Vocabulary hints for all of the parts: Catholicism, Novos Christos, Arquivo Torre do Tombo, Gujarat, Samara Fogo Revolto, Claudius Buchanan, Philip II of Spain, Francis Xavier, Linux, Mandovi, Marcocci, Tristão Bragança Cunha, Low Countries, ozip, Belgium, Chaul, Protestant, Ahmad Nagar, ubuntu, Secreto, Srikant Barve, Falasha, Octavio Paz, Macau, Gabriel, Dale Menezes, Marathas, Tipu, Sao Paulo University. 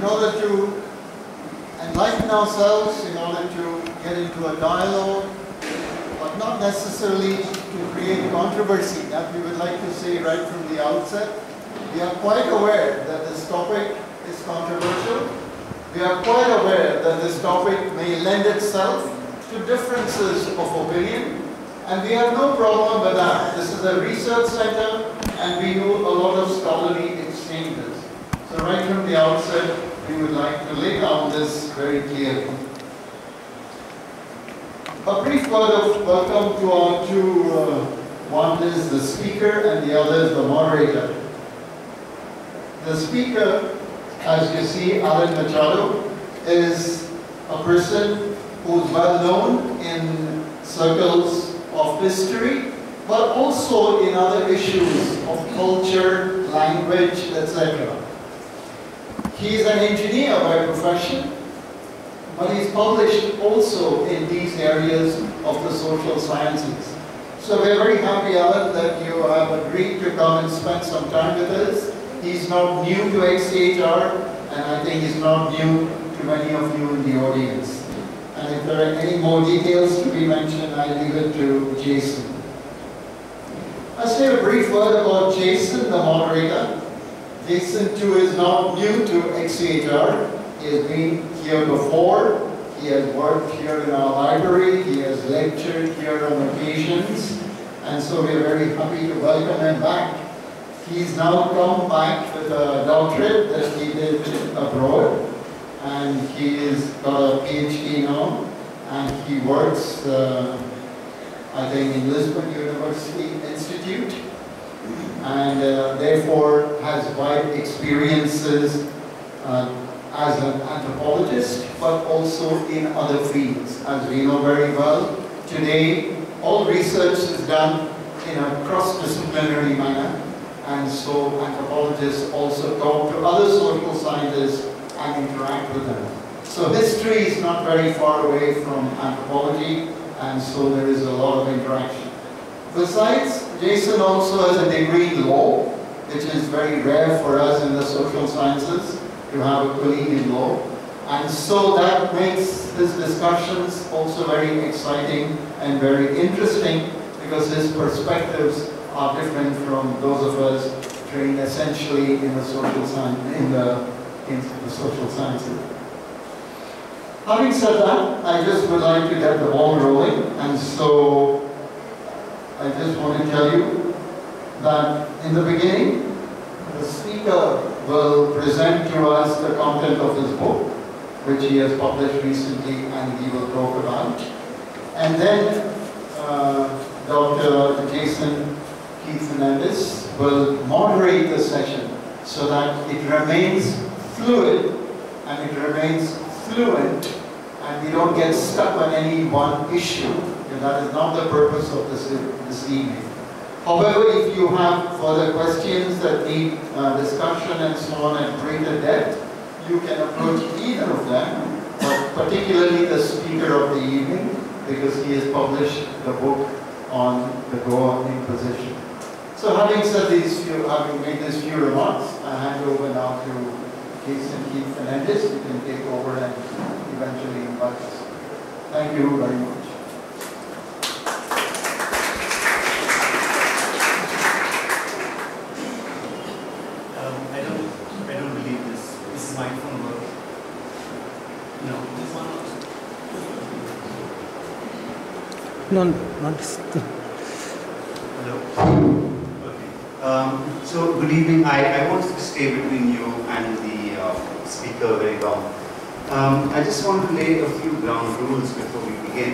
in order to enlighten ourselves, in order to get into a dialogue, but not necessarily to create controversy. That we would like to say right from the outset. We are quite aware that this topic is controversial. We are quite aware that this topic may lend itself to differences of opinion. And we have no problem with that. This is a research center and we do a lot of scholarly exchanges. So right from the outset, we would like to lay down this very clearly. A brief word of welcome to our two, one is the speaker and the other is the moderator. The speaker, as you see, Alan Machado, is a person who is well known in circles of history, but also in other issues of culture, language, etc. He is an engineer by profession, but he's published also in these areas of the social sciences. So we're very happy, Alan, that you have agreed to come and spend some time with us. He's not new to XCHR, and I think he's not new to many of you in the audience. And if there are any more details to be mentioned, I leave it to Jason. I'll say a brief word about Jason, the moderator. Jason, too, is not new to XCHR. He has been here before. He has worked here in our library. He has lectured here on occasions. And so we are very happy to welcome him back. He's now come back with a doctorate that he did abroad, and he's got a PhD now, and he works, I think, in Lisbon University Institute, and therefore has wide experiences as an anthropologist, but also in other fields. As we know very well, today all research is done in a cross-disciplinary manner. And so anthropologists also talk to other social scientists and interact with them. So history is not very far away from anthropology, and so there is a lot of interaction. Besides, Jason also has a degree in law, which is very rare for us in the social sciences to have a colleague in law. And so that makes his discussions also very exciting and very interesting, because his perspectives are different from those of us trained essentially in the social science, in the social sciences. Having said that, I just would like to get the ball rolling, and so I just want to tell you that in the beginning, the speaker will present to us the content of his book, which he has published recently, and he will talk about. And then Dr. Jason Keith Fernandes will moderate the session so that it remains fluid and it remains fluent and we don't get stuck on any one issue. And that is not the purpose of this evening. However, if you have further questions that need discussion and so on at greater depth, you can approach either of them, but particularly the speaker of the evening, because he has published the book on the Goa Inquisition. So having said having made these few remarks, I hand over now to Jason Keith Fernandes, who can take over and eventually invite us. Thank you very much. I don't believe this. This is my phone work. No, this one. No, not this. Hello. So, good evening. I want to stay between you and the speaker very long. I just want to lay a few ground rules before we begin.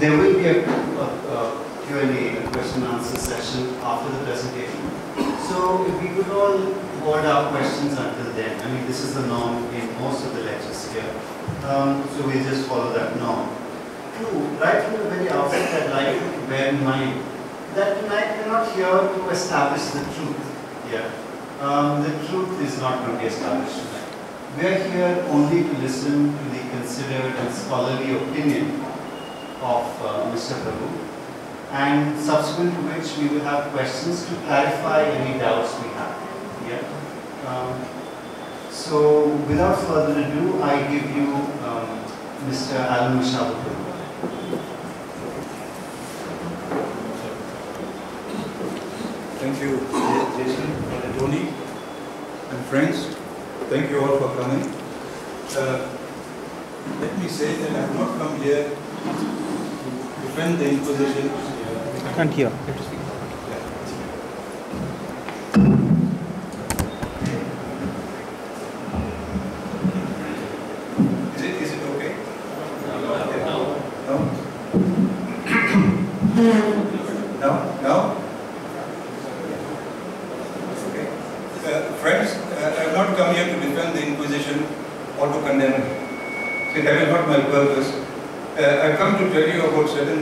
There will be a Q&A, a question and answer session after the presentation. So, if we could all hold our questions until then. I mean, this is the norm in most of the lectures here. So, we'll just follow that norm. Two, right from the very outset, I'd like to bear in mind that tonight we're not here to establish the truth. Yeah. The truth is not going to be established tonight. We're here only to listen to the considered and scholarly opinion of Mr. Prabhu, and subsequent to which we will have questions to clarify any doubts we have. Yeah. So without further ado, I give you Mr. Alan Machado. Thank you, Jason, Tony, and friends. Thank you all for coming. Let me say that I have not come here to defend the Inquisition. I can't hear.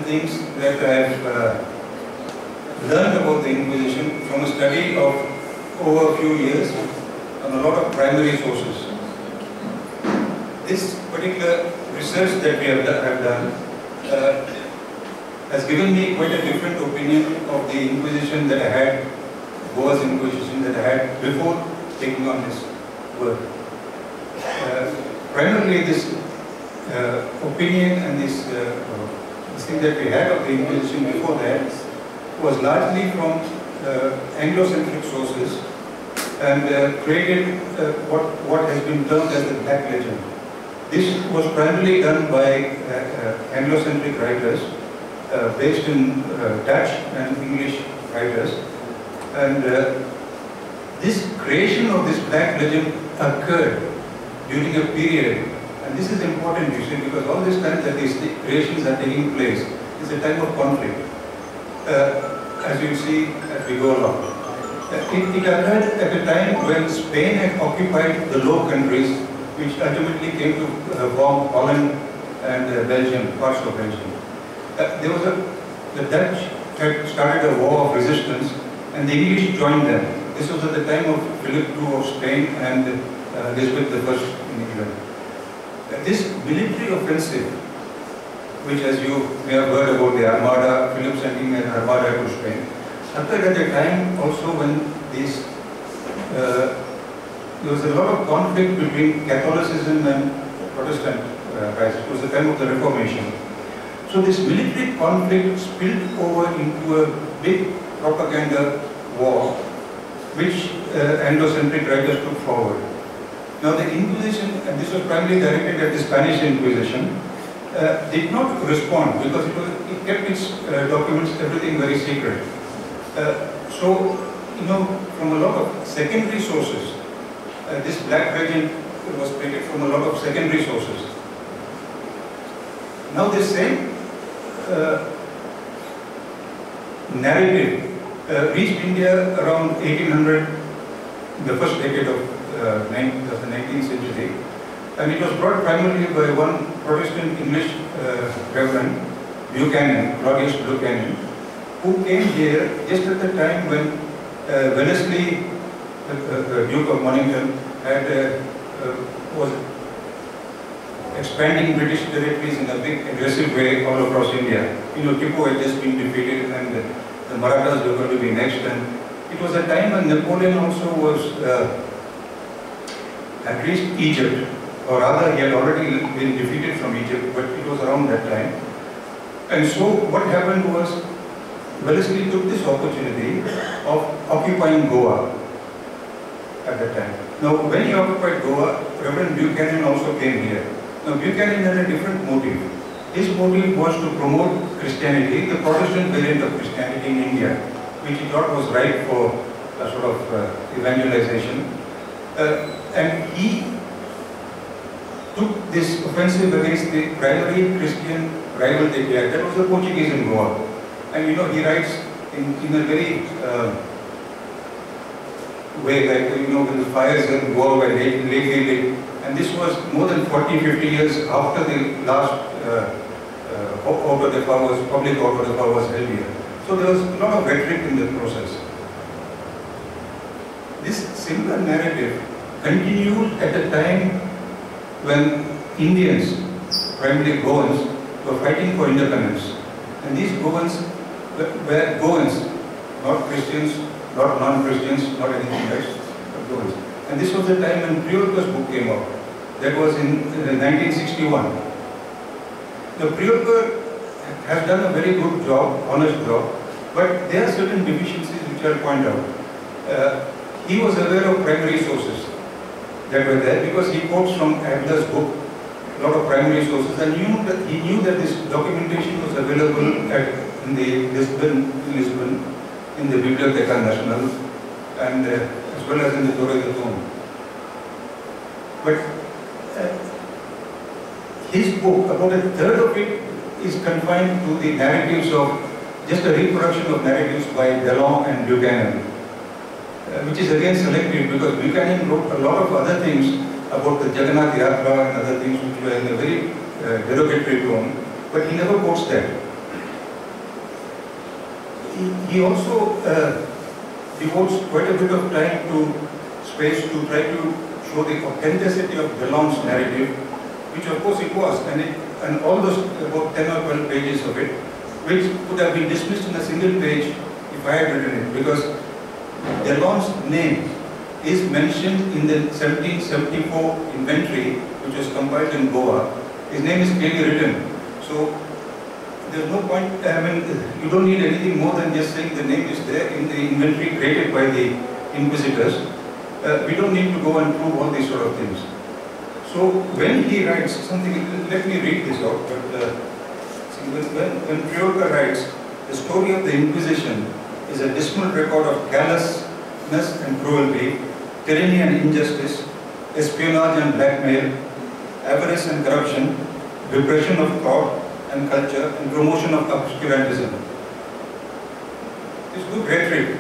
Things that I have learned about the Inquisition from a study of over a few years on a lot of primary sources. This particular research that we have done has given me quite a different opinion of the Inquisition that I had, Goa's Inquisition that I had before taking on this work. Primarily this opinion and this the thing that we had of the Inquisition before that was largely from Anglo-centric sources and created what has been termed as the Black Legend. This was primarily done by Anglo-centric writers based in Dutch and English writers, and this creation of this Black Legend occurred during a period. And this is important, you see, because all these times that these creations are taking place is a time of conflict, as you see as we go along. It occurred at a time when Spain had occupied the Low Countries, which ultimately came to form Holland and Belgium, parts of Belgium. The Dutch had started a war of resistance, and the English joined them. This was at the time of Philip II of Spain and Elizabeth I in England. This military offensive, which as you may have heard about the Armada, Philip sending an Armada to Spain, occurred at a time also when these, there was a lot of conflict between Catholicism and Protestant rights. It was the time of the Reformation. So this military conflict spilled over into a big propaganda war, which Anglo-centric writers took forward. Now the Inquisition, and this was primarily directed at the Spanish Inquisition, did not respond because it kept its documents, everything very secret. So, you know, from a lot of secondary sources, this Black Legend was created from a lot of secondary sources. Now the same narrative reached India around 1800, the first decade of the 19th century, and it was brought primarily by one Protestant English Reverend, Buchanan, Claudius Buchanan, who came here just at the time when Wellesley, Duke of Mornington, had was expanding British territories in a big aggressive way all across India. You know, Tipu had just been defeated, and the Marathas were going to be next. And it was a time when Napoleon also was. At least Egypt, or rather he had already been defeated from Egypt, but it was around that time. And so what happened was, Wellesley took this opportunity of occupying Goa at that time. Now when he occupied Goa, Reverend Buchanan also came here. Now Buchanan had a different motive. His motive was to promote Christianity, the Protestant variant of Christianity in India, which he thought was right for a sort of evangelization. And he took this offensive against the primary Christian rival they had. That was the Portuguese in Goa. And you know, he writes in a very way that, you know, when the fires in Goa were lit, and this was more than 40-50 years after the last public auto de favor was held here. So there was a lot of rhetoric in the process. This similar narrative continued at a time when Indians, primarily Goans, were fighting for independence. And these Goans were Goans, not Christians, not non-Christians, not anything else, but Goans. And this was the time when Priolka's book came out. That was in 1961. The Priolka has done a very good job, honest job, but there are certain deficiencies which I'll point out. He was aware of primary sources that were there because he quotes from Adler's book, a lot of primary sources, and he knew that this documentation was available in Lisbon, in the Biblioteca Nacional, and as well as in the Torre do Tombo. But his book, about a third of it, is confined to the narratives of, just a reproduction of narratives by Delon and Buchanan, which is again selective because Buchanan wrote a lot of other things about the Jagannath Yatra and other things which were in a very derogatory tone, but he never quotes that. He also devotes quite a bit of time to space to try to show the authenticity of Delon's narrative, which of course it was, and all those about 10 or 12 pages of it, which could have been dismissed in a single page if I had written it, because Delon's name is mentioned in the 1774 inventory, which was compiled in Goa. His name is clearly written. So there's no point, I mean, you don't need anything more than just saying the name is there in the inventory created by the inquisitors. We don't need to go and prove all these sort of things. So when he writes something, let me read this out, but when Priolka writes, the story of the Inquisition is a dismal record of callousness and cruelty, tyranny and injustice, espionage and blackmail, avarice and corruption, repression of thought and culture, and promotion of obscurantism. It's good rhetoric,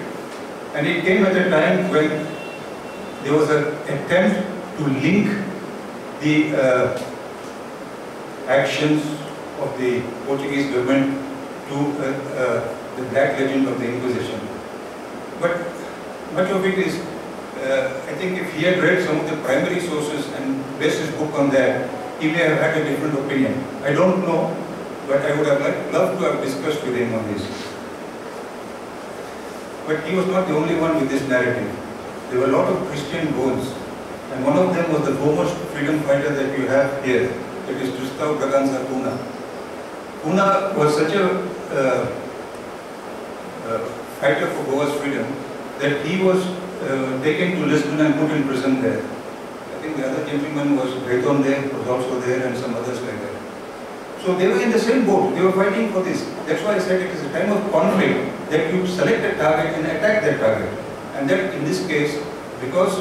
and it came at a time when there was an attempt to link the actions of the Portuguese government to the Black Legend of the Inquisition. But much of it is, I think if he had read some of the primary sources and based his book on that, he may have had a different opinion. I don't know, but I would have loved to have discussed with him on this. But he was not the only one with this narrative. There were a lot of Christian goals. And one of them was the foremost freedom fighter that you have here, that is Tristão Bragança Cunha. Cunha was such a fighter for Goa's freedom that he was taken to Lisbon and put in prison there. I think the other gentleman was Redon there, was also there, and some others like that. So they were in the same boat, they were fighting for this. That's why I said it is a time of conflict that you select a target and attack that target. And that in this case, because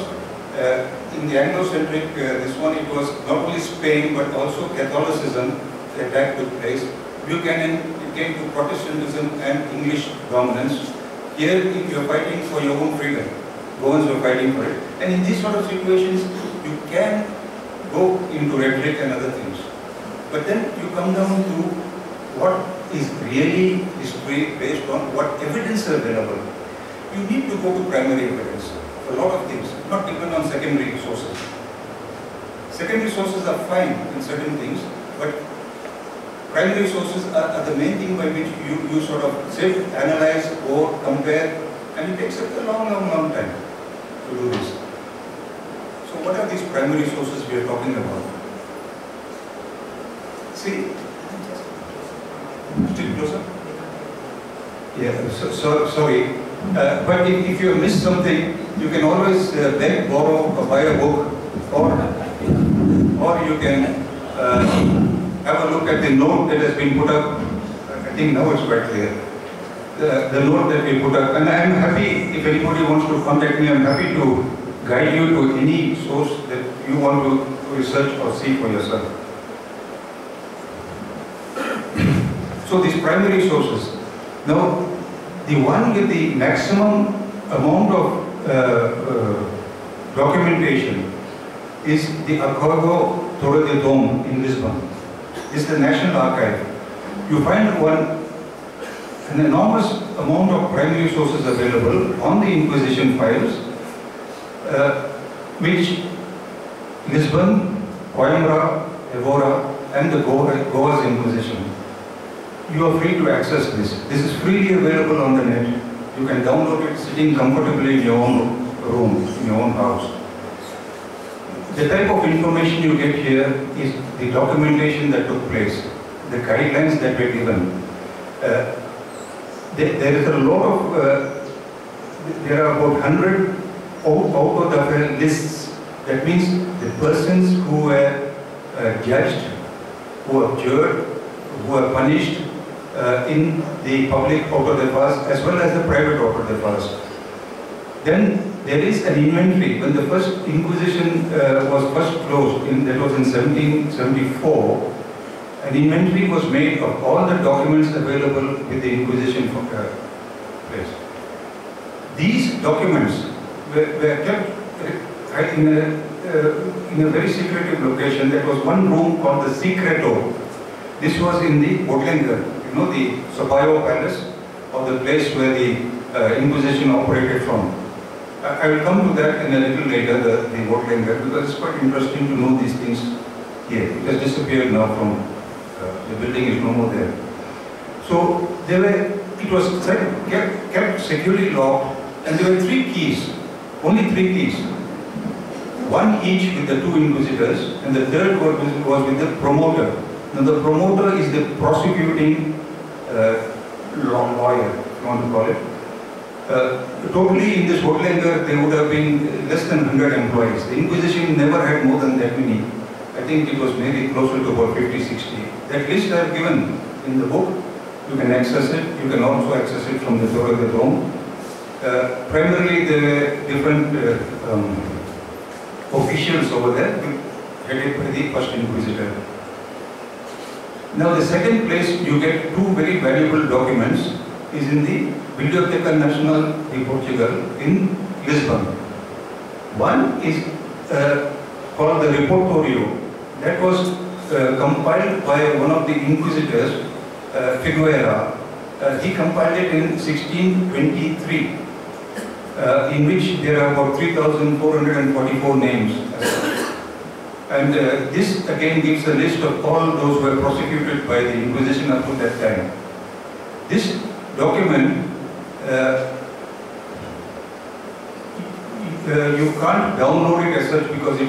in the Anglo-centric, this one, it was not only Spain but also Catholicism, the attack took place. Buchanan, it came to Protestantism and English dominance. Here you are fighting for your own freedom. Goans were fighting for it. And in these sort of situations, you can go into rhetoric and other things. But then you come down to what is really history based on what evidence is available. You need to go to primary evidence. A lot of things, not depend on secondary sources. Secondary sources are fine in certain things, but primary sources are the main thing by which you sort of sift, analyze, or compare, and it takes a long time to do this. So what are these primary sources we are talking about? See, still closer? Yeah, so sorry. But if you miss something, you can always beg, borrow, or buy a book, or you can have a look at the note that has been put up. I think now it's quite clear. The note that we put up, and I am happy if anybody wants to contact me. I am happy to guide you to any source that you want to research or see for yourself. So these primary sources. Now, the one with the maximum amount of documentation is the Arquivo Torre do Tombo in Lisbon. It's the National Archive. You find an enormous amount of primary sources available on the Inquisition files, which Lisbon, Coimbra, Évora, and the Goa's Inquisition. You are free to access this. This is freely available on the net. You can download it sitting comfortably in your own room, in your own house. The type of information you get here is the documentation that took place, the guidelines that were given. There is a lot of, there are about 100 out of lists. That means the persons who were judged, who were cured, who were punished in the public auto-da-fas as well as the private auto-da-fas. Then there is an inventory. When the first Inquisition was first closed, that was in 1774, an inventory was made of all the documents available with the Inquisition for place. These documents were kept in a very secretive location. There was one room called the Secreto. This was in the Botlinger, you know, the Sobayo Palace, or the place where the Inquisition operated from. I will come to that in a little later, the Botlinger, because it's quite interesting to know these things here. It has disappeared now from the building, is no more there. So there were, it was kept securely locked, and there were three keys, only three keys. One each with the two inquisitors, and the third was with the promoter. Now the promoter is the prosecuting lawyer, if you want to call it. Totally in this Botlinger there would have been less than 100 employees. The Inquisition never had more than that many. I think it was maybe closer to about 50, 60. That list I have given in the book. You can access it. You can also access it from the Torre do Tombo. Primarily there were different officials over there, headed by the first Inquisitor. Now the second place you get two very valuable documents is in the Biblioteca Nacional de Portugal in Lisbon. One is called the Repertorio. That was compiled by one of the Inquisitors, Figueira. He compiled it in 1623. In which there are about 3,444 names. And this again gives a list of all those who were prosecuted by the Inquisition up to that time. This document, you can't download it as such because it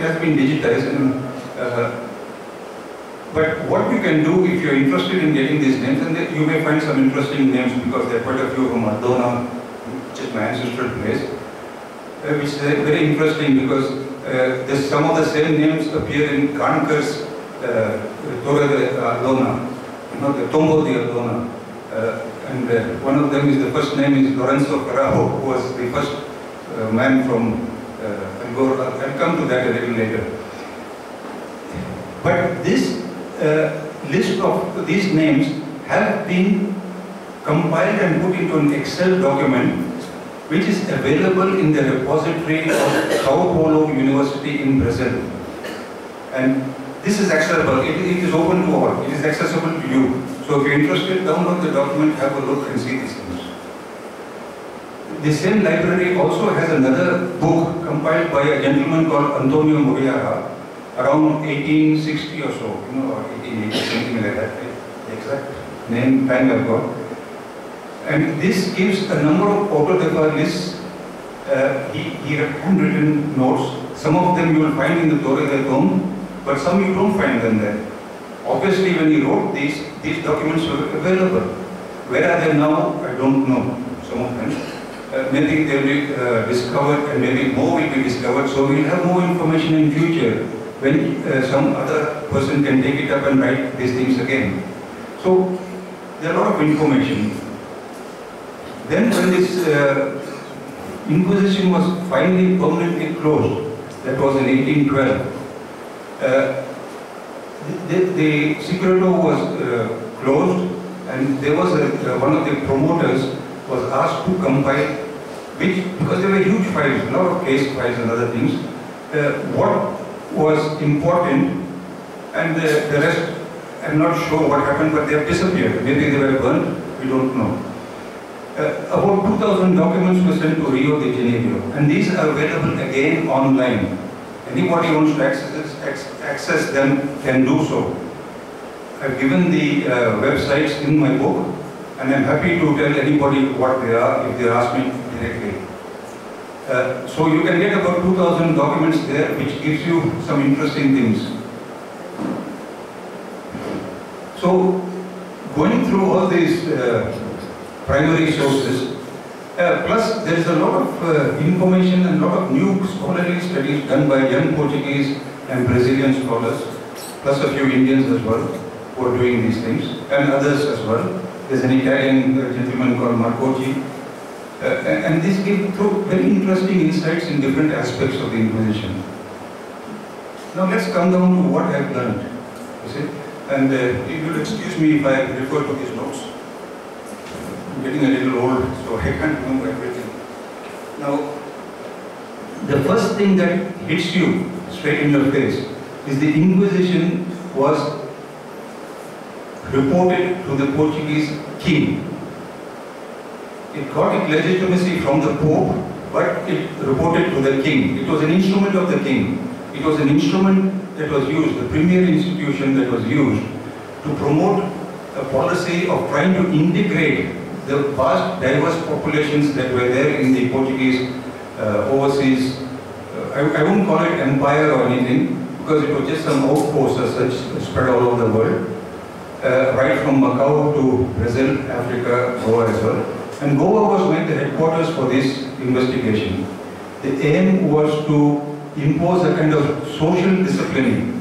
has been digitized. But what you can do if you're interested in getting these names, and you may find some interesting names because there are quite a few from Aldona, which is my ancestral place, which is very interesting because some of the same names appear in Kankar's Torre de Aldona, you know, the Tombo de Aldona. And one of them is, the first name is Lorenzo Carajo, who was the first man from Angora. I'll come to that a little later. But this list of these names have been compiled and put into an Excel document which is available in the repository of Sao Paulo University in Brazil. And this is accessible, it is open to all, it is accessible to you. So if you're interested, download the document, have a look and see these things. The same library also has another book compiled by a gentleman called Antonio Muriara, around 1860 or so, you know, or 1880, something like that, the exact name, time I've got. And this gives a number of auto-da-fa lists. He had handwritten notes. Some of them you will find in the Torre do Tombo, but some you don't find them there. Obviously, when he wrote these documents were available. Where are they now? I don't know. Some of them. Maybe they will be discovered, and maybe more will be discovered. So we will have more information in future when some other person can take it up and write these things again. So there are a lot of information. Then when this Inquisition was finally permanently closed, that was in 1812, the Secreto was closed, and there was one of the promoters was asked to compile, because there were huge files, a lot of case files and other things, what was important, and the rest, I'm not sure what happened, but they have disappeared. Maybe they were burnt, we don't know. About 2,000 documents were sent to Rio de Janeiro, and these are available again online. Anybody who wants to access them can do so. I've given the websites in my book, and I'm happy to tell anybody what they are if they ask me directly. So you can get about 2,000 documents there, which gives you some interesting things. So going through all these primary sources, plus there is a lot of information and a lot of new scholarly studies done by young Portuguese and Brazilian scholars, plus a few Indians as well, who are doing these things, and others as well. There's an Italian gentleman called Marcocci. And this gives very interesting insights in different aspects of the Inquisition. Now let's come down to what I've learned. You see? And you will excuse me if I refer to these notes. I'm getting a little old, so I can't remember everything. Now, the first thing that hits you straight in your face is the Inquisition was reported to the Portuguese king. It got its legitimacy from the Pope, but it reported to the king. It was an instrument of the king. It was an instrument that was used, the premier institution that was used, to promote a policy of trying to integrate the vast, diverse populations that were there in the Portuguese overseas. I wouldn't call it empire or anything, because it was just some outposts as such spread all over the world, right from Macau to Brazil, Africa, Goa as well. And Goa was made the headquarters for this investigation. The aim was to impose a kind of social discipline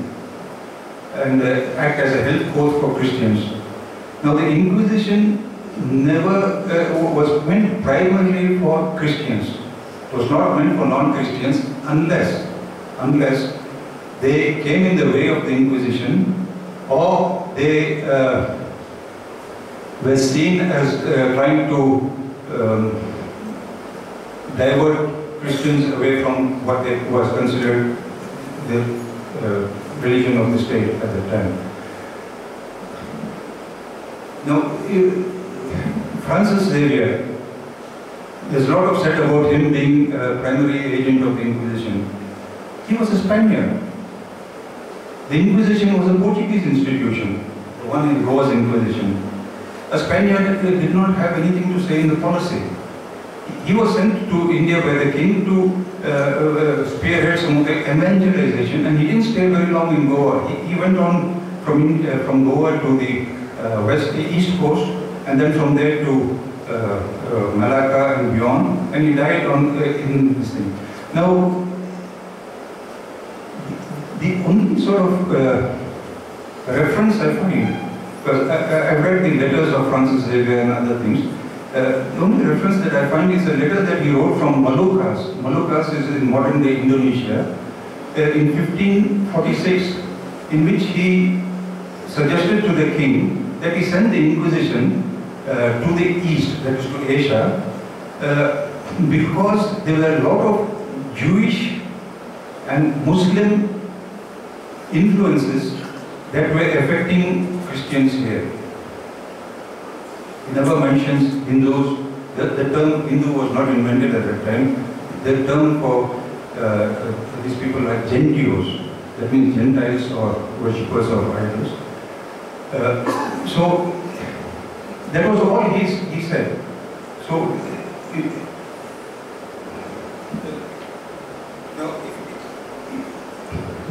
and act as a health code for Christians. Now the Inquisition never was meant primarily for Christians. It was not meant for non-Christians unless they came in the way of the Inquisition, or they were seen as trying to divert Christians away from what was considered the religion of the state at that time. Now, Francis Xavier, there's a lot of said about him being a primary agent of the Inquisition. He was a Spaniard. The Inquisition was a Portuguese institution, the one in Goa's Inquisition. A Spaniard did not have anything to say in the policy. He was sent to India by the king to spearhead some of the evangelization, and he didn't stay very long in Goa. He went on from Goa to the east coast, and then from there to Malacca and beyond, and he died in this thing. Now, the only sort of reference I find, because I've read the letters of Francis Xavier and other things. The only reference that I find is a letter that he wrote from Moluccas. Moluccas is in modern day Indonesia, in 1546, in which he suggested to the king that he send the Inquisition to the east, that is to Asia, because there were a lot of Jewish and Muslim influences that were affecting Christians here. He never mentions Hindus. The term Hindu was not invented at that time. The term for these people are Gentios. That means Gentiles or worshippers of idols. So that was all he said. So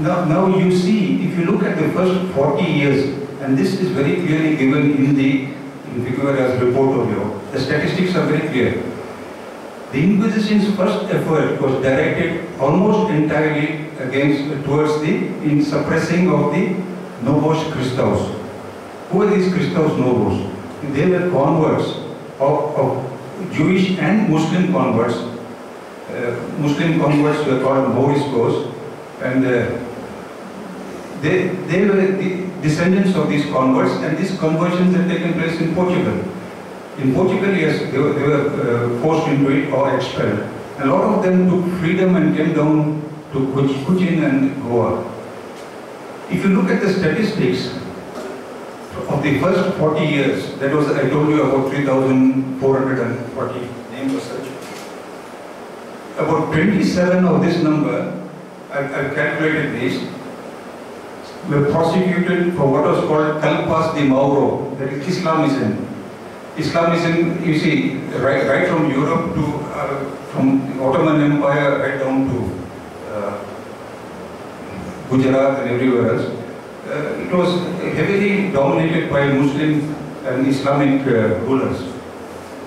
now you see, if you look at the first 40 years, and this is very clearly given in the Figueras report of law. The statistics are very clear. The Inquisition's first effort was directed almost entirely towards suppressing of the Novos Christos. Who are these Christos Novos? They were converts of Jewish and Muslim converts. Muslim converts were called Moriscos, and they were the descendants of these converts, and these conversions had taken place in Portugal. In Portugal, yes, they were forced into it or expelled. A lot of them took freedom and came down to Cochin and Goa. If you look at the statistics of the first 40 years, that was, I told you about 3,440 names or such. About 27 of this number, I've calculated these, were prosecuted for what was called Kalpas de Mauro, that is Islamism. Islamism, you see, right from Europe to from the Ottoman Empire right down to Gujarat and everywhere else, it was heavily dominated by Muslim and Islamic rulers.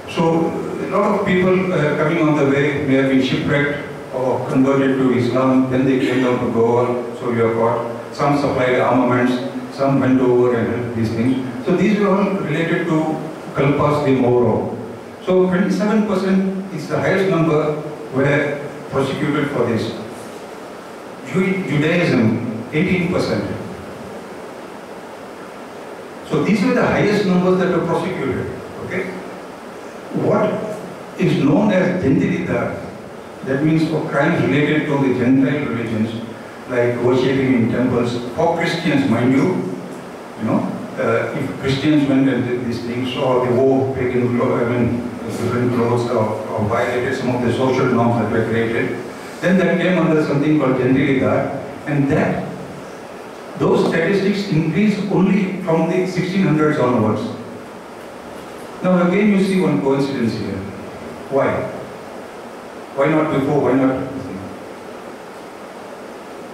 So a lot of people coming on the way may have been shipwrecked or converted to Islam, then they came down to Goa, so you have got some supplied armaments, some went over and helped these things. So these were all related to Kalpas de Moro. So 27% is the highest number were prosecuted for this. Judaism, 18%. So these were the highest numbers that were prosecuted. Okay? What is known as Dendritar, that means for crimes related to the Gentile religions, like worshipping in temples, for Christians, mind you know, if Christians went and did these things, or they wore pagan clothes, different clothes, or violated some of the social norms that were created, then that came under something called Dendritar, and that, those statistics increased only from the 1600s onwards. Now again you see one coincidence here. Why? Why not before? Why not?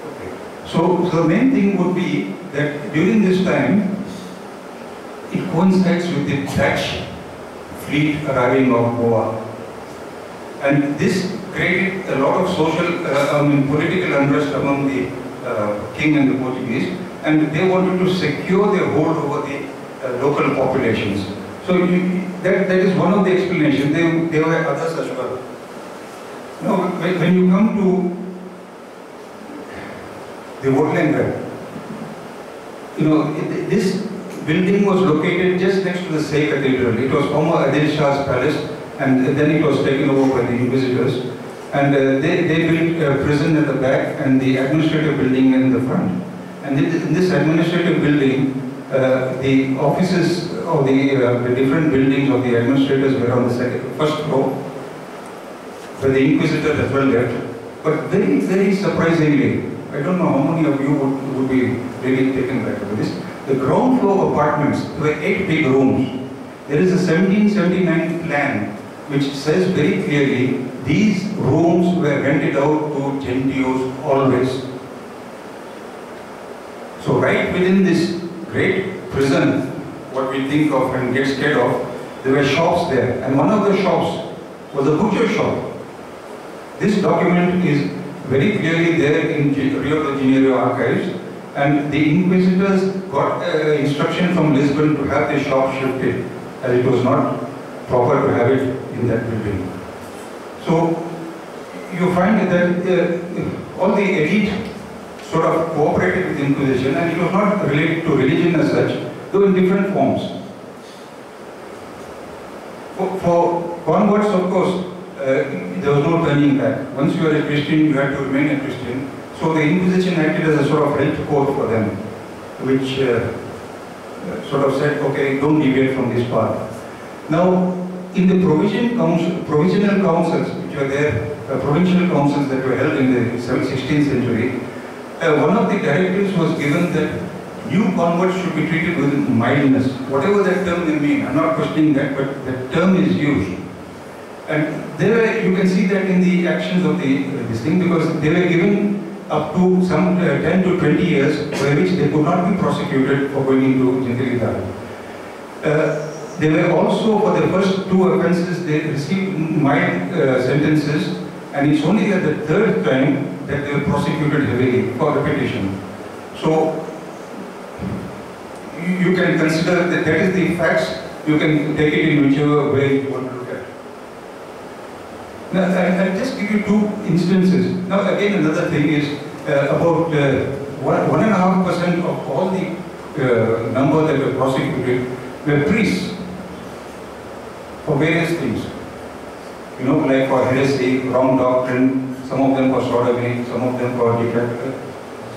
Okay. So the main thing would be that during this time, it coincides with the Dutch fleet arriving off Goa. And this created a lot of social, political unrest among the king and the Portuguese, and they wanted to secure their hold over the local populations. So that is one of the explanations. There were others as well. Now, when you come to the Woodland Well, you know, this building was located just next to the Say Cathedral. It was former Adil Shah's palace, and then it was taken over by the Inquisitors. And they built a prison at the back and the administrative building in the front. And in this administrative building, the offices of the different buildings of the administrators were on the first floor, where the Inquisitor as well left. But very, very surprisingly, I don't know how many of you would be really taken back by this. The ground floor apartments were 8 big rooms. There is a 1779 plan which says very clearly these rooms were rented out to Gentiles always. So right within this great prison, what we think of and get scared of, there were shops there. And one of the shops was a butcher shop. This document is very clearly there in Rio de Janeiro archives, and the Inquisitors got instruction from Lisbon to have the shop shifted, as it was not proper to have it in that building. So you find that all the elite sort of cooperated with the Inquisition, and it was not related to religion as such, though in different forms. For converts, of course, there was no turning back. Once you were a Christian, you had to remain a Christian. So the Inquisition acted as a sort of health code for them, which sort of said, okay, don't deviate from this path. Now, in the provisional councils, which were there, provincial councils that were held in the 16th century, one of the directives was given that new converts should be treated with mildness. Whatever that term may mean, I'm not questioning that, but that term is used. And there you can see that in the actions of this thing, because they were given up to some 10 to 20 years by which they could not be prosecuted for going into Dendritar. They were also, for the first 2 offences, they received mild sentences, and it's only at the 3rd time that they were prosecuted heavily for repetition. So you can consider that is the facts. You can take it in whichever way you want to. Now, I'll just give you 2 instances. Now, again, another thing is about 1.5% of all the number that were prosecuted were priests for various things. You know, like for heresy, wrong doctrine, some of them for sodomy, some of them for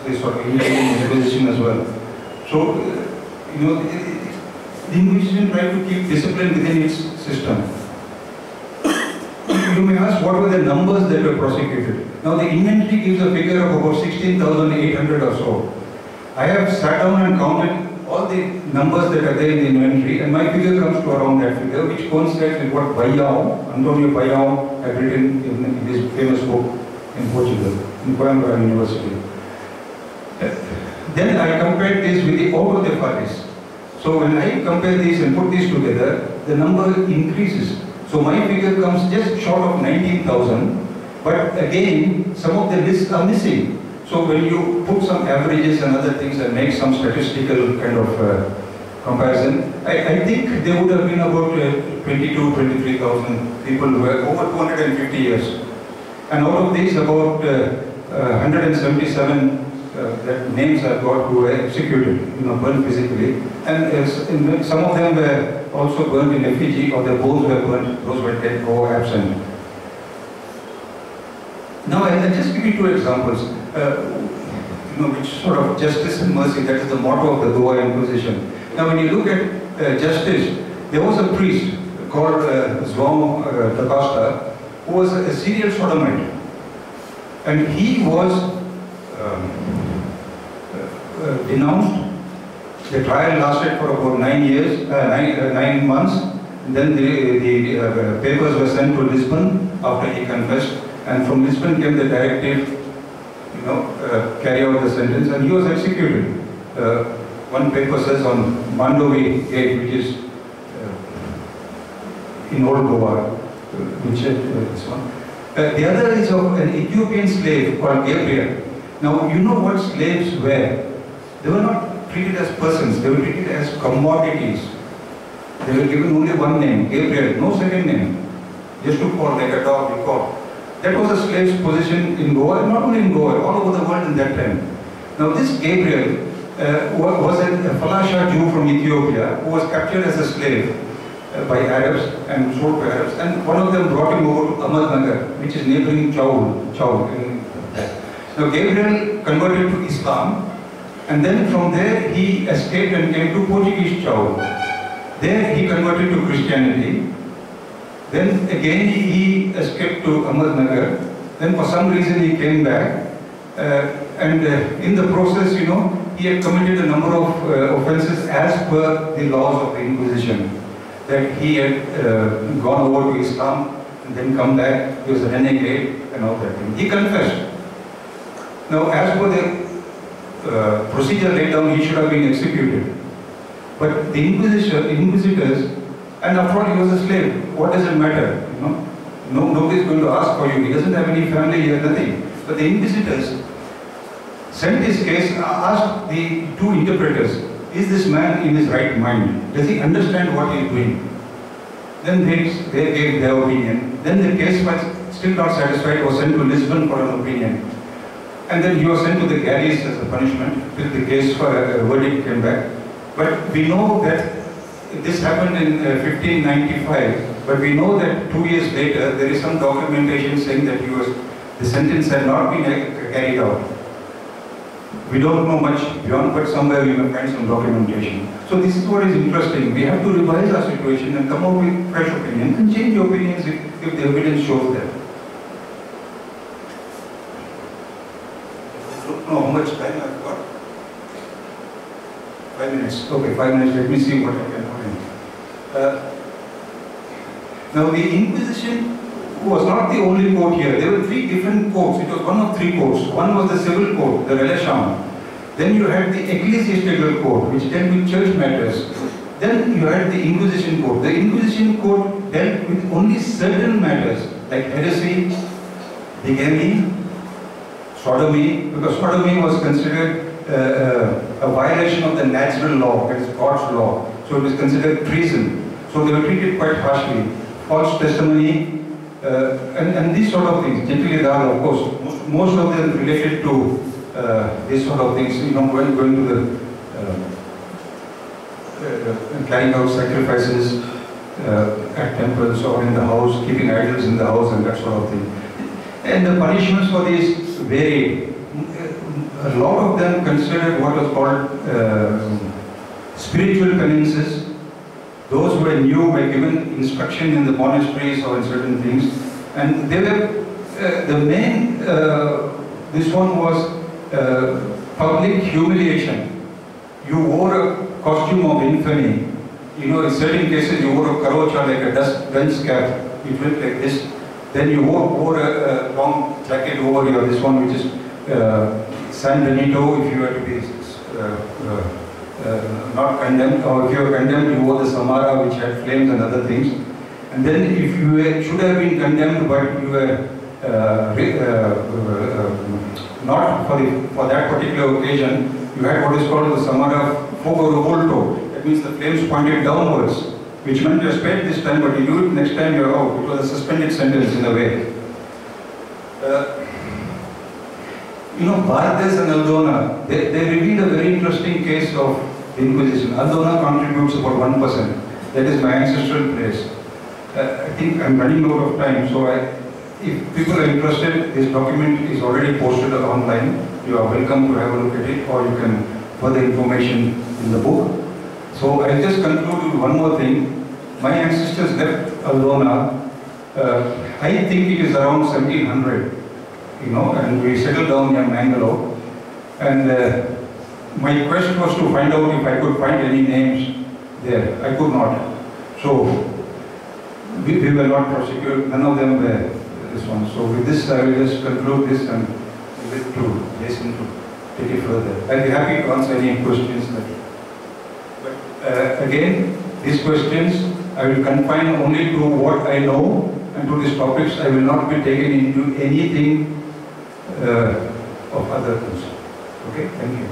this sort of Inquisition as well. So, you know, the Inquisition tried to keep discipline within its system. You may ask, what were the numbers that were prosecuted? Now the inventory gives a figure of about 16,800 or so. I have sat down and counted all the numbers that are there in the inventory, and my figure comes to around that figure, which coincides with what Baião, Antonio Baião, had written in his famous book in Portugal, in Coimbra University. Then I compared this with the order of the Fathers. So when I compare these and put these together, the number increases. So my figure comes just short of 19,000, but again, some of the lists are missing. So when you put some averages and other things and make some statistical kind of comparison, I think there would have been about 22,000, 23,000 people who were over 250 years. And out of these, about 177 that names are got who were executed, burned physically. And some of them were also burned in effigy, or their bones were burned, those were dead or absent. Now, I'll just give you two examples, which sort of justice and mercy, that is the motto of the Goa Inquisition. Now, when you look at justice, there was a priest called João da Costa, who was a serial sodomite. And he was denounced. The trial lasted for about 9 months. And then the papers were sent to Lisbon after he confessed, and from Lisbon came the directive, carry out the sentence, and he was executed. One paper says on Mandovi Gate, which is in Old Goa, which this one. The other is of an Ethiopian slave called Gabriel. Now, you know what slaves were. They were not treated as persons, they were treated as commodities. They were given only one name, Gabriel, no second name. Just to call like a dog, you call. That was a slave's position in Goa, not only in Goa, all over the world in that time. Now, this Gabriel was a Falasha Jew from Ethiopia who was captured as a slave by Arabs and sold to Arabs, and one of them brought him over to Ahmad Nagar, which is neighboring Chaul. Now, Gabriel converted to Islam, and then from there he escaped and came to Portuguese Chaul. There he converted to Christianity. Then again he escaped to Ahmad Nagar. Then for some reason he came back, and in the process, he had committed a number of offences as per the laws of the Inquisition. That he had gone over to Islam and then come back. He was a renegade and all that thing. He confessed. Now, as per the procedure laid down, he should have been executed. But the inquisitors. And after all, he was a slave. What does it matter? Nobody is going to ask for you. He doesn't have any family. He has nothing. But the inquisitors sent his case, asked the two interpreters, is this man in his right mind? Does he understand what he is doing? Then they gave their opinion. Then the case was still not satisfied, was sent to Lisbon for an opinion. And then he was sent to the galleys as a punishment till the case verdict came back. But we know that this happened in 1595, but we know that 2 years later there is some documentation saying that the sentence had not been carried out. We don't know much beyond, but somewhere we may find some documentation. So this is what is interesting. We have to revise our situation and come up with fresh opinions and change the opinions if the evidence shows that. I don't know how much time I've got. 5 minutes. Okay, 5 minutes. Let me see what I can find. Now, the Inquisition was not the only court here. There were three different courts. It was one of three courts. One was the civil court, the relation. Then you had the ecclesiastical court, which dealt with church matters. Then you had the Inquisition court. The Inquisition court dealt with only certain matters like heresy, bigamy, sodomy, because sodomy was considered a violation of the natural law, that is God's law. So it was considered treason. So they were treated quite harshly. False testimony, and these sort of things. Gentile Dal, of course, most of them related to these sort of things, going to the carrying out sacrifices at temples or in the house, keeping idols in the house and that sort of thing. And the punishments for these varied. A lot of them considered what was called spiritual penances. Those who were new were given instruction in the monasteries or in certain things. And they were, the main, this one was public humiliation. You wore a costume of infamy. You know, in certain cases you wore a carocha, like a dust cap, it looked like this. Then you wore a long jacket over here, this one which is San Benito, if you were to be not condemned, or if you were condemned, you wore the Samara which had flames and other things. And then if you were, should have been condemned, but you were not for that particular occasion, you had what is called the Samara Fogo Revolto. That means the flames pointed downwards, which meant you are spared this time, but you do it next time you are out. It was a suspended sentence in a way. You know, Marathas and Aldona, they revealed a very interesting case of the Inquisition. Aldona contributes about 1%. That is my ancestral place. I think I am running out of time, so if people are interested, this document is already posted online. You are welcome to have a look at it, or you can further information in the book. So I just conclude with one more thing. My ancestors left Aldona, I think it is around 1700, you know, and we settled down near Mangalore. And my quest was to find out if I could find any names there. I could not. So we were not prosecuted, none of them were this one. So with this, I will just conclude this and give it to Jason to take it further. I'll be happy to answer any questions that. Again, these questions I will confine only to what I know, and to these topics I will not be taken into anything of other things. Okay, thank you.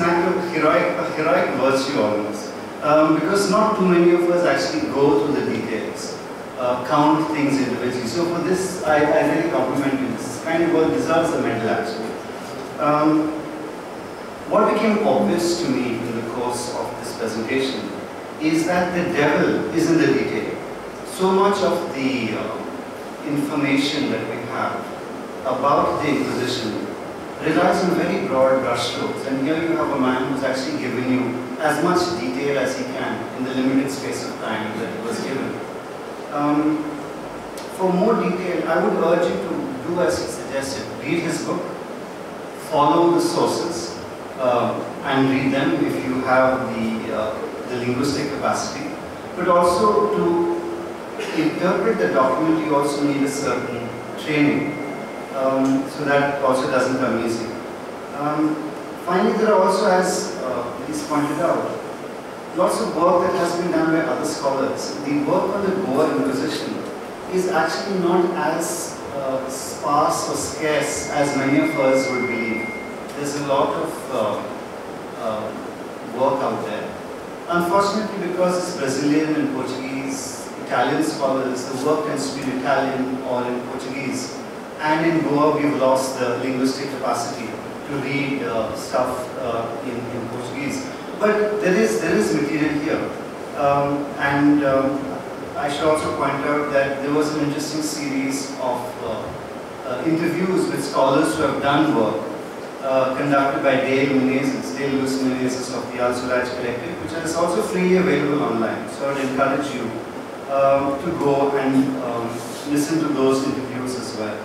Not as sparse or scarce as many of us would believe. There's a lot of work out there. Unfortunately, because it's Brazilian and Portuguese, Italian scholars, the work tends to be in Italian or in Portuguese. And in Goa, we've lost the linguistic capacity to read stuff in Portuguese. But there is material here. I should also point out that there was an interesting series of interviews with scholars who have done work conducted by Dale Menezes of the Al-Suraj Collective, which is also freely available online. So I would encourage you to go and listen to those interviews as well.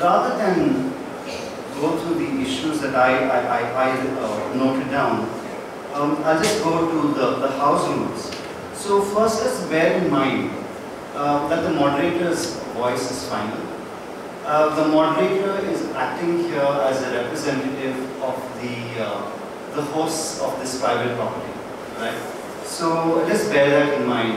Rather than go through the issues that I noted down, I'll just go to the house rules. So first, let's bear in mind that the moderator's voice is final. The moderator is acting here as a representative of the hosts of this private property, right? So let's bear that in mind.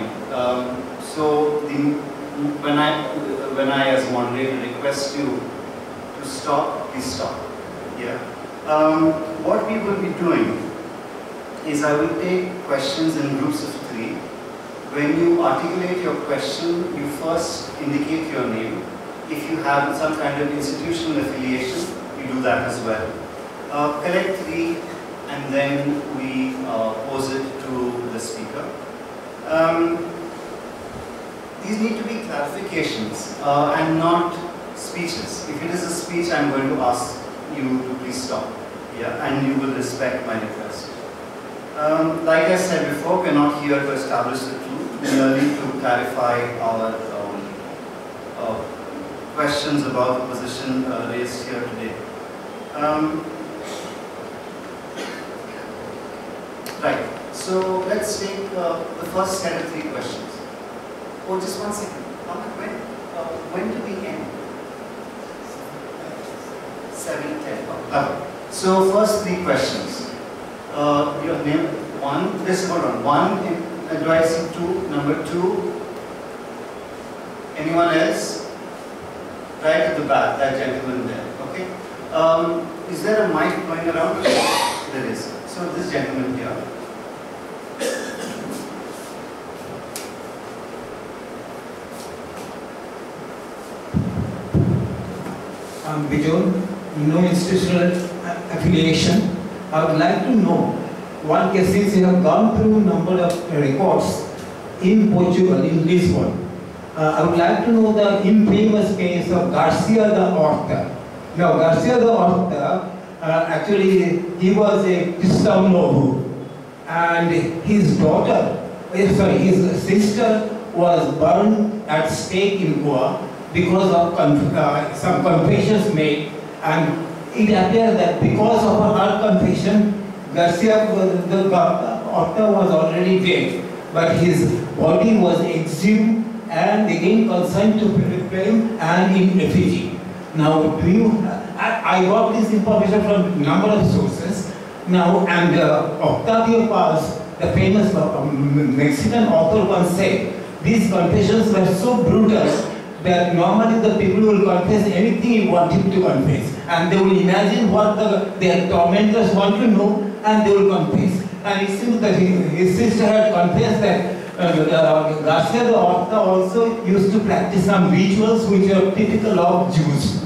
When I as moderator request you to stop, please stop. Yeah. What we will be doing is I will take questions in groups of three. When you articulate your question, you first indicate your name. If you have some kind of institutional affiliation, you do that as well. Collect three, and then we pose it to the speaker. These need to be clarifications and not speeches. If it is a speech, I'm going to ask you to please stop. Yeah, and you will respect my request. Like I said before, we are not here to establish the truth, merely to clarify our questions about the position raised here today. Right, so let's take the first set of three questions. Oh, just one second. When do we end? 7:10. So first three questions. Your name, one, this hold on, one, advising two, number two, anyone else? Right at the back, that gentleman there, okay? Is there a mic going around? There is. So this gentleman here. I'm Bijon, no institutional affiliation. I would like to know, one case is you have gone through a number of records in Portugal, in Lisbon. I would like to know the infamous case of Garcia de Orta. Now, Garcia de Orta, actually, he was a Christian noble, and his sister was burned at stake in Goa because of some confessions made, and it appears that because of her confession, Garcia de Orta was already dead, but his body was exhumed and again consigned to Philippines and in Fiji. Now, I got this information from a number of sources. Now, and Octavio Paz, the famous Mexican author, once said, these confessions were so brutal that normally the people will confess anything you want him to confess, and they will imagine what their tormentors want to know, and they will confess. And it seems that his sister had confessed that Garcia de Orta also used to practice some rituals which are typical of Jews.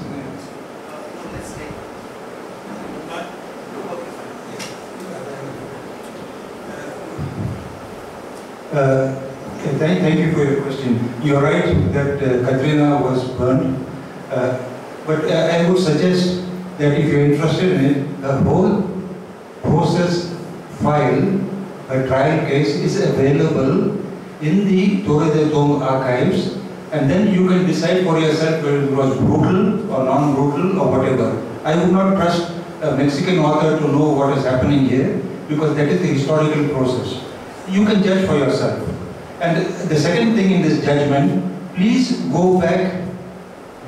Thank you for your question. You are right that Katrina was burned, but I would suggest that if you are interested in it, the whole process file, a trial case, is available in the Torre do Tombo archives, and then you can decide for yourself whether it was brutal or non-brutal or whatever. I would not trust a Mexican author to know what is happening here, because that is the historical process. You can judge for yourself. And the second thing in this judgment, please go back,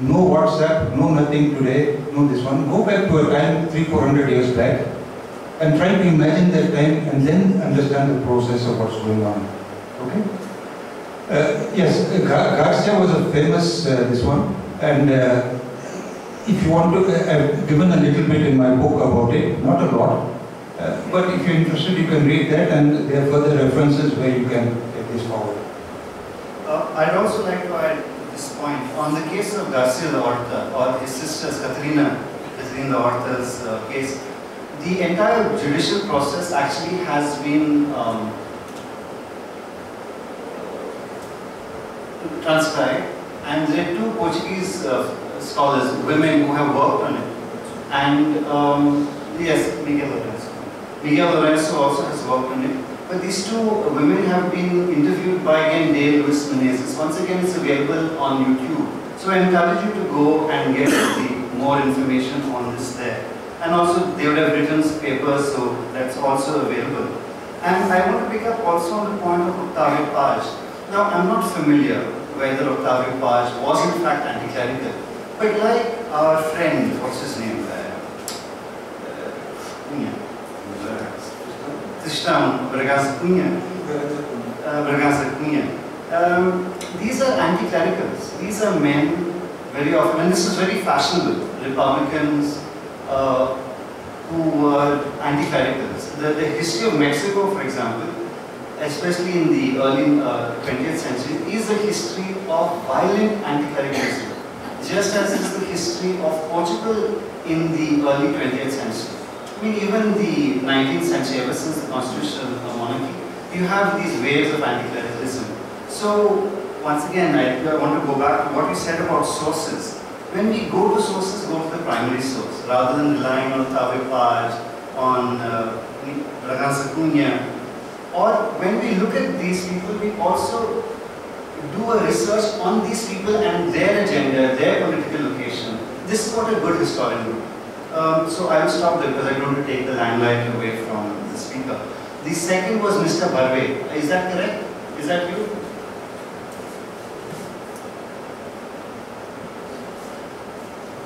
no WhatsApp, no nothing today, no this one. Go back to a time 300-400 years back and try to imagine that time and then understand the process of what's going on. Okay? Yes, Garcia was a famous, this one. And if you want to, I've given a little bit in my book about it, not a lot, but if you're interested, you can read that, and there are further references where you can take this forward. I'd also like to add this point. On the case of Garcia de Orta, or his sister's Catarina de Orta's case, the entire judicial process actually has been transcribed, and there are two Portuguese scholars, women, who have worked on it. And yes, Miguel Lorenzo also has worked on it. But these two women have been interviewed by, again, Dale Menezes. Once again, it's available on YouTube. So I encourage you to go and get more information on this there. And also, they would have written papers, so that's also available. And I want to pick up also on the point of Octavio Paz. Now, I'm not familiar whether Octavio Paz was in fact anti-clerical, but like our friend, what's his name there? Tristão Bragança Cunha. These are anti-clericals. These are men, very often, and this is very fashionable, Republicans, who were anti-clericals. The history of Mexico, for example, especially in the early 20th century, is the history of violent anti-clericalism, just as is the history of Portugal in the early 20th century. I mean, even the 19th century, ever since the constitutional monarchy, you have these waves of anti-clericalism. So, once again, I want to go back to what we said about sources. When we go to sources, go to the primary source, rather than relying on Octavio Paz, on Bragança Cunha. Or when we look at these people, we also do a research on these people and their agenda, their political location. This is what a good historian would do. So I will stop there because I don't want to take the limelight away from the speaker. The second was Mr. Barve. Is that correct? Is that you?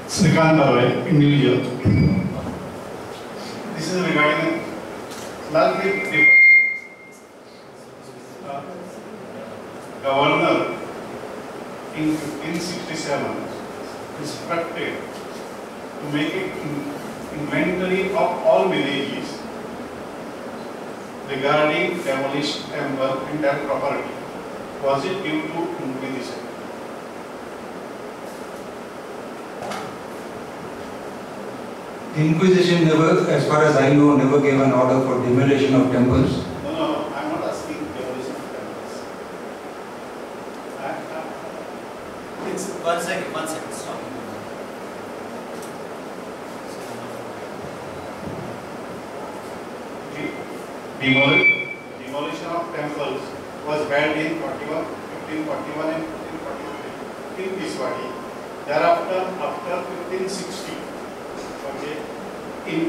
Srikant Barve, in New York. This is regarding slightly different. Governor in 1567 instructed to make an inventory of all villages regarding demolished temple and their property. Was it due to Inquisition? The Inquisition never, as far as I know, never gave an order for demolition of temples. No, I'm not asking demolition of temples. It's, one second, stop. Demolition of temples was banned in 1541 and 1543 in Biswadi. Thereafter, after 1560, okay, in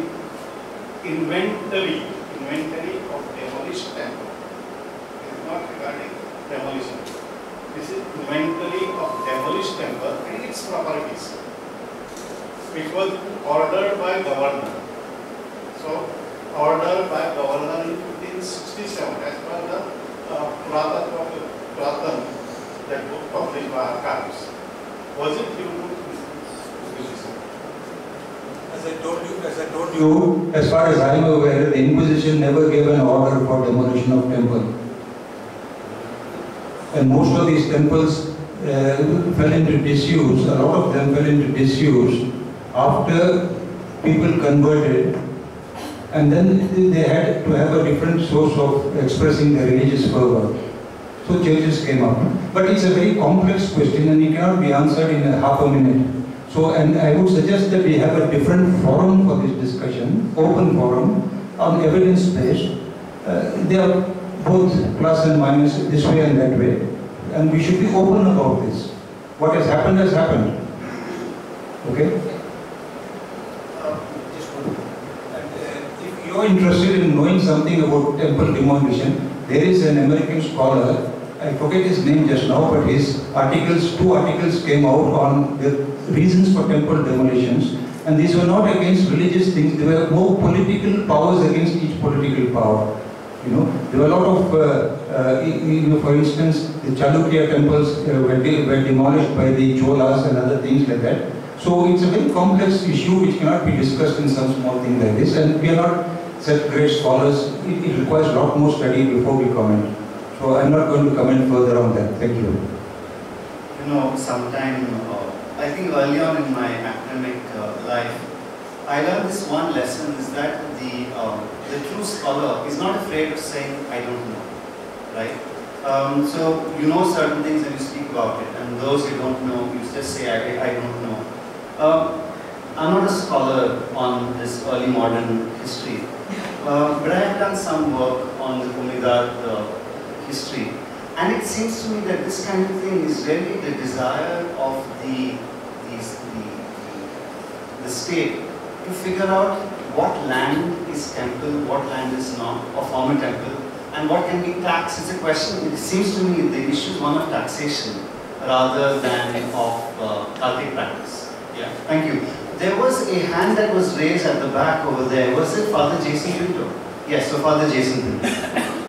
inventory of demolished temple. It is not regarding demolition. This is inventory of demolished temple and its properties. It was ordered by governor. So, ordered by governor in 1567 as per the Pratan, that book published by archives. Was it due to Inquisition? As I told you, as far as I am aware, the Inquisition never gave an order for demolition of temple. And most of these temples fell into disuse, a lot of them fell into disuse after people converted. And then they had to have a different source of expressing their religious fervor. So churches came up. But it's a very complex question and it cannot be answered in half a minute. So, and I would suggest that we have a different forum for this discussion, open forum, on evidence based. They are both plus and minus, this way and that way. And we should be open about this. What has happened has happened. Okay? If you are interested in knowing something about temple demolition, there is an American scholar, I forget his name just now, but his articles, two articles came out on the reasons for temple demolitions, and these were not against religious things, they were more political powers against each political power. You know, there were a lot of, for instance, the Chalukya temples were demolished by the Cholas and other things like that. So it's a very complex issue which cannot be discussed in some small thing like this, and we are not such great scholars. It requires a lot more study before we comment. So I'm not going to comment further on that. Thank you. You know, sometime, I think early on in my academic life, I learned this one lesson, is that the true scholar is not afraid of saying, I don't know, right? So you know certain things and you speak about it, and those you don't know, you just say, I don't know. I'm not a scholar on this early modern history, but I have done some work on the Pomidar history, and it seems to me that this kind of thing is really the desire of the state to figure out what land is temple, what land is not, or former temple, and what can be taxed. It's a question, it seems to me, the issue is one of taxation rather than of Kaltic practice. Yeah. Thank you. There was a hand that was raised at the back over there. Was it Father Jason Pinto? Yes, so Father Jason Pinto.